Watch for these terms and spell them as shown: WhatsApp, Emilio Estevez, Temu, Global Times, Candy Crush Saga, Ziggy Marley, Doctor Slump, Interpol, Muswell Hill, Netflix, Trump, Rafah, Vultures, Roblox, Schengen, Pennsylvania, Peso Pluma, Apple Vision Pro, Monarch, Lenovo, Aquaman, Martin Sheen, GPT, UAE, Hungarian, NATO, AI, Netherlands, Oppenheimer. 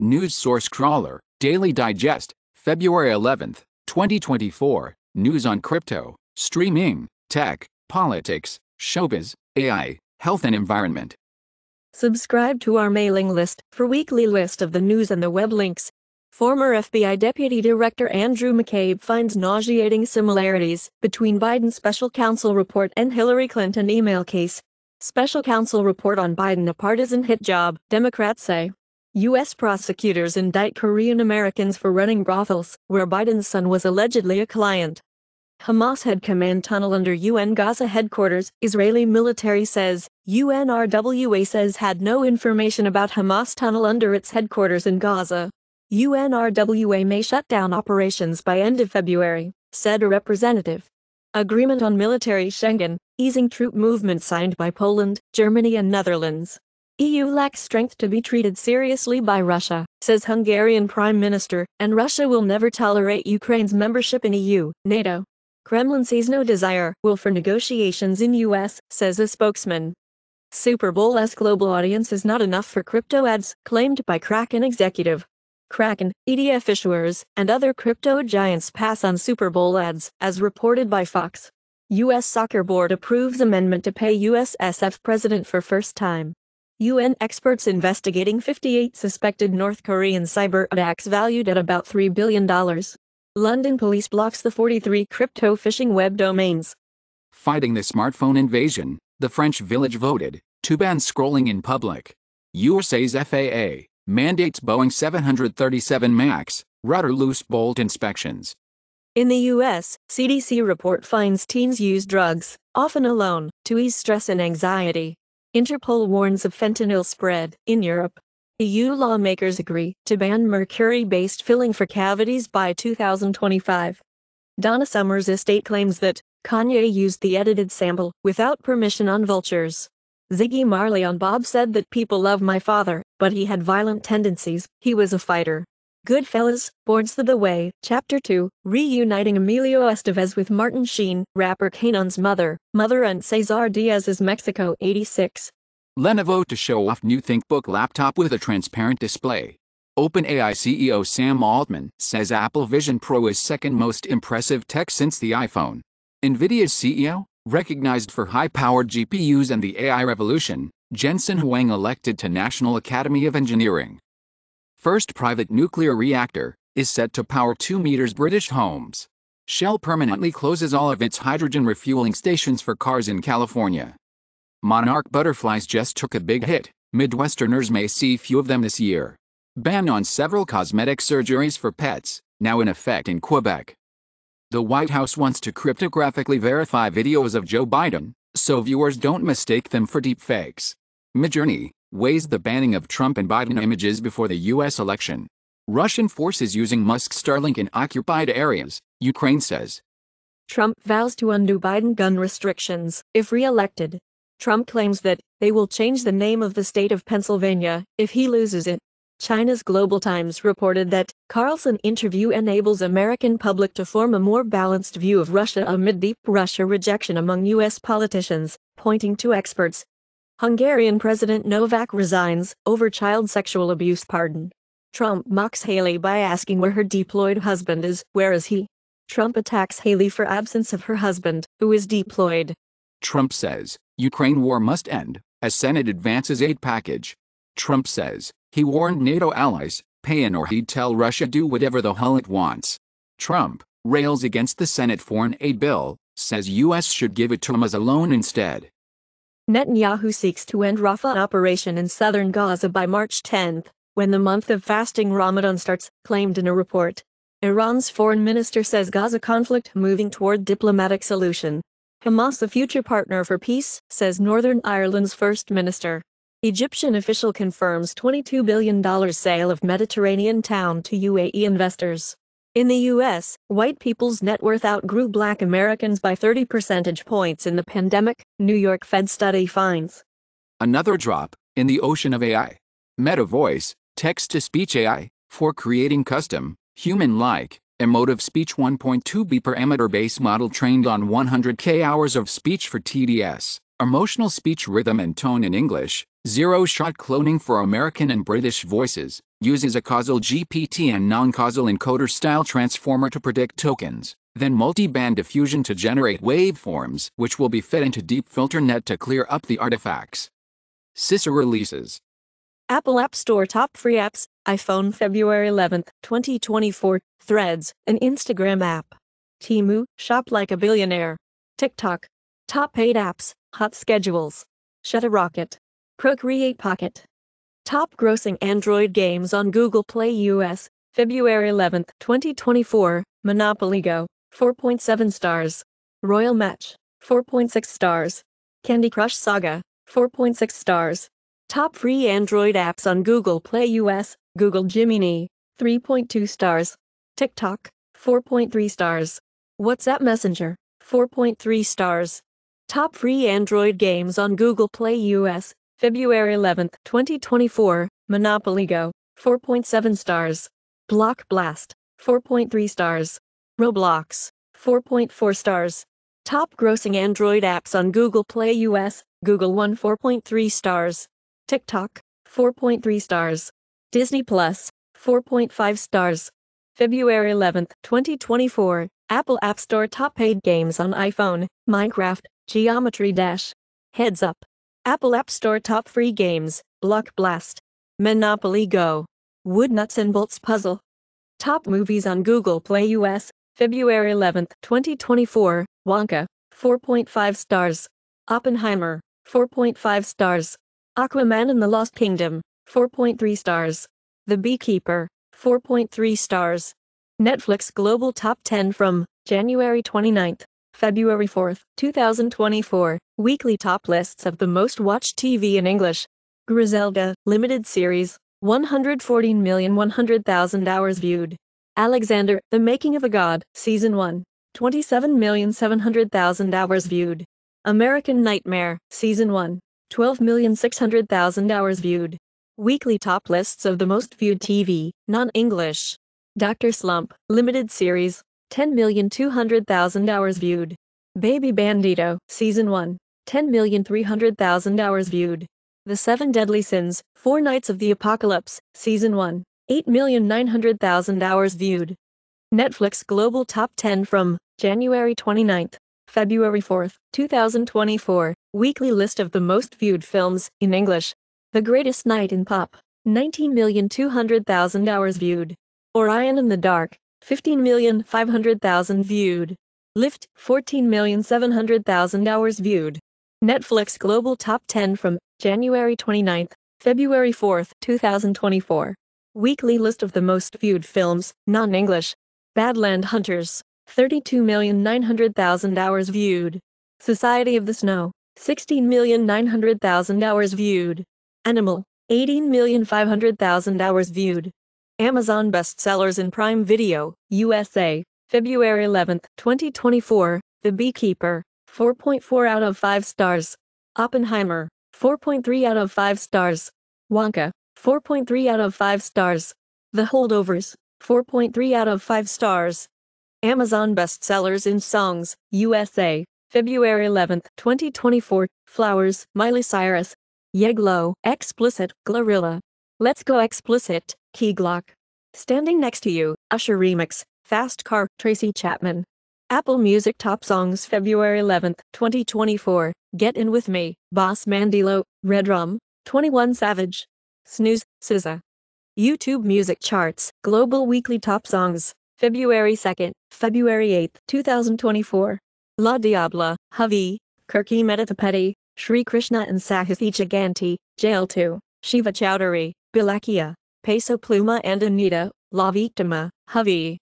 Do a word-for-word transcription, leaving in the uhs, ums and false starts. News source crawler, Daily Digest, February eleventh, twenty twenty-four, news on crypto, streaming, tech, politics, showbiz, A I, health and environment. Subscribe to our mailing list for weekly list of the news and the web links. Former F B I Deputy Director Andrew McCabe finds nauseating similarities between Biden's special counsel report and Hillary Clinton email case. Special counsel report on Biden: a partisan hit job, Democrats say. U S prosecutors indict Korean Americans for running brothels, where Biden's son was allegedly a client. Hamas head command tunnel under U N Gaza headquarters, Israeli military says, U N R W A says had no information about Hamas tunnel under its headquarters in Gaza. U N R W A may shut down operations by end of February, said a representative. Agreement on military Schengen, easing troop movement signed by Poland, Germany and Netherlands. E U lacks strength to be treated seriously by Russia, says Hungarian Prime Minister, and Russia will never tolerate Ukraine's membership in E U, NATO. Kremlin sees no desire, will for negotiations in U S, says a spokesman. Super Bowl-esque global audience is not enough for crypto ads, claimed by Kraken executive. Kraken, E D F issuers, and other crypto giants pass on Super Bowl ads, as reported by Fox. U S Soccer Board approves amendment to pay U S S F president for first time. U N experts investigating fifty-eight suspected North Korean cyber attacks valued at about three billion dollars. London police blocks the forty-three crypto phishing web domains. Fighting the smartphone invasion, the French village voted to ban scrolling in public. U S A's F A A mandates Boeing seven thirty-seven MAX rudder loose bolt inspections. In the U S, C D C report finds teens use drugs, often alone, to ease stress and anxiety. Interpol warns of fentanyl spread in Europe. E U lawmakers agree to ban mercury-based filling for cavities by two thousand twenty-five. Donna Summer's estate claims that Kanye used the edited sample without permission on Vultures. Ziggy Marley on Bob said that people love my father, but he had violent tendencies, he was a fighter. Goodfellas, Boards of the Way, Chapter two, reuniting Emilio Estevez with Martin Sheen, rapper Kanon's mother, mother and Cesar Diaz's Mexico eighty-six. Lenovo to show off new ThinkBook laptop with a transparent display. OpenAI C E O Sam Altman says Apple Vision Pro is second most impressive tech since the iPhone. NVIDIA's C E O, recognized for high-powered G P Us and the A I revolution, Jensen Huang elected to National Academy of Engineering. First private nuclear reactor is set to power two meters British homes. Shell permanently closes all of its hydrogen refueling stations for cars in California. Monarch butterflies just took a big hit, Midwesterners may see few of them this year. Ban on several cosmetic surgeries for pets, now in effect in Quebec. The White House wants to cryptographically verify videos of Joe Biden, so viewers don't mistake them for deepfakes. Midjourney weighs the banning of Trump and Biden images before the U S election. Russian forces using Musk's Starlink in occupied areas, Ukraine says. Trump vows to undo Biden gun restrictions if re-elected. Trump claims that they will change the name of the state of Pennsylvania if he loses it. China's Global Times reported that Carlson interview enables American public to form a more balanced view of Russia amid deep Russia rejection among U S politicians, pointing to experts. Hungarian President Novak resigns over child sexual abuse pardon. Trump mocks Haley by asking where her deployed husband is, where is he? Trump attacks Haley for absence of her husband, who is deployed. Trump says, Ukraine war must end, as Senate advances aid package. Trump says, he warned NATO allies, pay in or he'd tell Russia do whatever the hell it wants. Trump rails against the Senate foreign aid bill, says U S should give it to him as a loan instead. Netanyahu seeks to end Rafah operation in southern Gaza by March tenth, when the month of fasting Ramadan starts, claimed in a report. Iran's foreign minister says Gaza conflict moving toward diplomatic solution. Hamas a future partner for peace, says Northern Ireland's first minister. Egyptian official confirms twenty-two billion dollars sale of Mediterranean town to U A E investors. In the U S, white people's net worth outgrew black Americans by thirty percentage points in the pandemic, New York Fed study finds. Another drop in the ocean of A I. Meta Voice, text-to-speech A I, for creating custom, human-like, emotive speech one point two B parameter base model trained on one hundred K hours of speech for T D S. Emotional speech rhythm and tone in English, zero-shot cloning for American and British voices, uses a causal G P T and non-causal encoder-style transformer to predict tokens, then multi-band diffusion to generate waveforms which will be fed into DeepFilterNet to clear up the artifacts. Cicero releases. Apple App Store top free apps, iPhone February eleventh, twenty twenty-four, Threads, an Instagram app. Temu, shop like a billionaire. TikTok, top eight apps, hot schedules. Shutterrocket, Procreate Pocket. Top grossing Android games on Google Play U S, February eleventh, twenty twenty-four, Monopoly Go, four point seven stars. Royal Match, four point six stars. Candy Crush Saga, four point six stars. Top free Android apps on Google Play U S, Google Gemini, three point two stars. TikTok, four point three stars. WhatsApp Messenger, four point three stars. Top free Android games on Google Play U S, February eleventh, twenty twenty-four, Monopoly Go, four point seven stars. Block Blast, four point three stars. Roblox, four point four stars. Top grossing Android apps on Google Play U S, Google One, four point three stars. TikTok, four point three stars. Disney Plus, four point five stars. February eleventh, twenty twenty-four, Apple App Store top paid games on iPhone, Minecraft, Geometry Dash. Heads Up. Apple App Store top free games, Block Blast, Monopoly Go, Woodnuts and Bolts Puzzle. Top movies on Google Play U S, February eleventh, twenty twenty-four, Wonka, four point five stars. Oppenheimer, four point five stars. Aquaman and the Lost Kingdom, four point three stars. The Beekeeper, four point three stars. Netflix Global Top ten from January twenty-ninth, February fourth, twenty twenty-four, weekly top lists of the most watched T V in English. Griselda, limited series, one hundred fourteen million one hundred thousand hours viewed. Alexander, The Making of a God, Season one, twenty-seven million seven hundred thousand hours viewed. American Nightmare, Season one, twelve million six hundred thousand hours viewed. Weekly top lists of the most viewed T V, non-English. Doctor Slump, limited series, ten million two hundred thousand hours viewed. Baby Bandito, Season one, ten million three hundred thousand hours viewed. The Seven Deadly Sins, Four Nights of the Apocalypse, Season one, eight million nine hundred thousand hours viewed. Netflix Global Top ten from January twenty-ninth, February fourth, twenty twenty-four, weekly list of the most viewed films, in English. The Greatest Night in Pop, nineteen million two hundred thousand hours viewed. Orion in the Dark, fifteen million five hundred thousand viewed. Lift, fourteen million seven hundred thousand hours viewed. Netflix Global Top ten from January twenty-ninth, February fourth, twenty twenty-four. Weekly list of the most viewed films, non-English. Badland Hunters, thirty-two million nine hundred thousand hours viewed. Society of the Snow, sixteen million nine hundred thousand hours viewed. Animal, eighteen million five hundred thousand hours viewed. Amazon bestsellers in Prime Video, U S A, February eleventh, twenty twenty-four, The Beekeeper, four point four out of five stars. Oppenheimer, four point three out of five stars. Wonka, four point three out of five stars. The Holdovers, four point three out of five stars. Amazon bestsellers in songs, U S A, February eleventh, twenty twenty-four, Flowers, Miley Cyrus. Yeglow, Explicit, Glorilla. Let's Go Explicit, Key Glock. Standing Next to You, Usher Remix, Fast Car, Tracy Chapman. Apple Music Top Songs February eleventh, twenty twenty-four, Get In With Me, Boss Mandilo, Redrum, twenty-one Savage. Snooze, S Z A. YouTube Music Charts, Global Weekly Top Songs, February second, February eighth, twenty twenty-four. La Diabla, Havi, Kirky Meditapeti, Sri Krishna and Sahithi Giganti, Jail two, Shiva Chowdhury, Bilakia, Peso Pluma and Anita, La Victima, Havi.